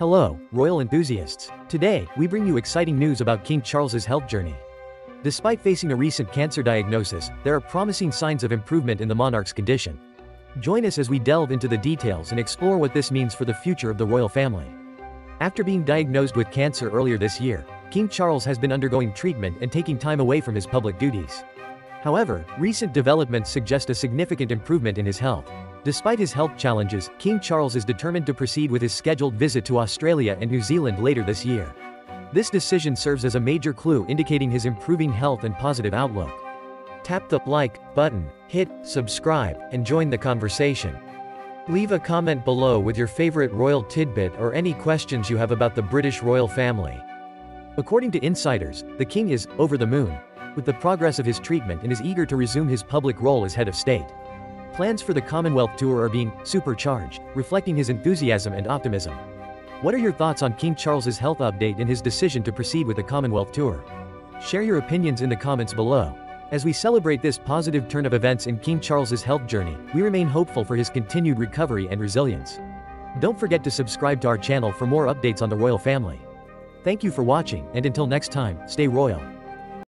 Hello, royal enthusiasts. Today, we bring you exciting news about King Charles's health journey. Despite facing a recent cancer diagnosis, there are promising signs of improvement in the monarch's condition. Join us as we delve into the details and explore what this means for the future of the royal family. After being diagnosed with cancer earlier this year, King Charles has been undergoing treatment and taking time away from his public duties. However, recent developments suggest a significant improvement in his health. Despite his health challenges, King Charles is determined to proceed with his scheduled visit to Australia and New Zealand later this year. This decision serves as a major clue indicating his improving health and positive outlook. Tap the like button, hit subscribe, and join the conversation. Leave a comment below with your favorite royal tidbit or any questions you have about the British royal family. According to insiders, the king is over the moon with the progress of his treatment and is eager to resume his public role as head of state. Plans for the Commonwealth tour are being supercharged, reflecting his enthusiasm and optimism. What are your thoughts on King Charles's health update and his decision to proceed with the Commonwealth tour? Share your opinions in the comments below. As we celebrate this positive turn of events in King Charles's health journey, we remain hopeful for his continued recovery and resilience. Don't forget to subscribe to our channel for more updates on the royal family. Thank you for watching, and until next time, stay royal.